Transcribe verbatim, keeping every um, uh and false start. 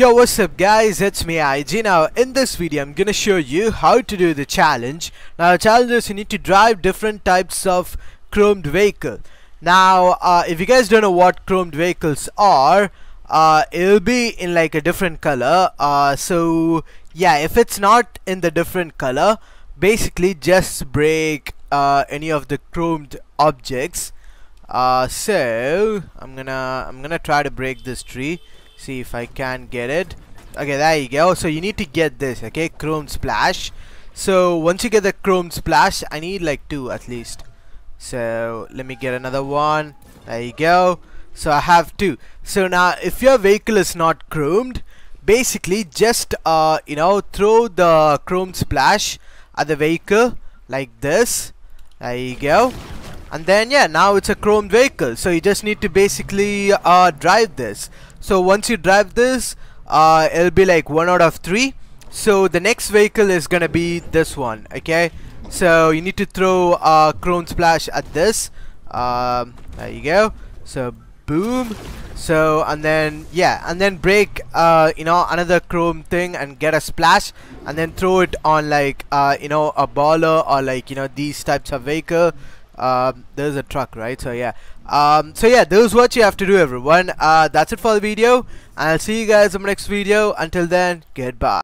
Yo, what's up guys, it's me I G. Now in this video I'm gonna show you how to do the challenge. Now the challenge is you need to drive different types of chromed vehicle. Now uh, if you guys don't know what chromed vehicles are, uh, it'll be in like a different color, uh, so yeah, if it's not in the different color, basically just break uh, any of the chromed objects. Uh, so I'm gonna I'm gonna try to break this tree. See if I can get it. Okay, there you go. So you need to get this, okay, chrome splash. So once you get the chrome splash, I need like two at least. So let me get another one. There you go. So I have two. So now if your vehicle is not chromed, basically just uh you know throw the chrome splash at the vehicle like this. There you go. And then yeah, now it's a chromed vehicle. So you just need to basically uh drive this. So once you drive this, uh, it'll be like one out of three. So the next vehicle is gonna be this one, okay? So you need to throw a chrome splash at this. Um, there you go. So boom. So and then yeah, and then break uh, you know another chrome thing and get a splash, and then throw it on like uh, you know a baller or like you know these types of vehicle. Um, there's a truck, right? So yeah. Um, so yeah, this is what you have to do, everyone. Uh, that's it for the video, and I'll see you guys in the next video. Until then, goodbye.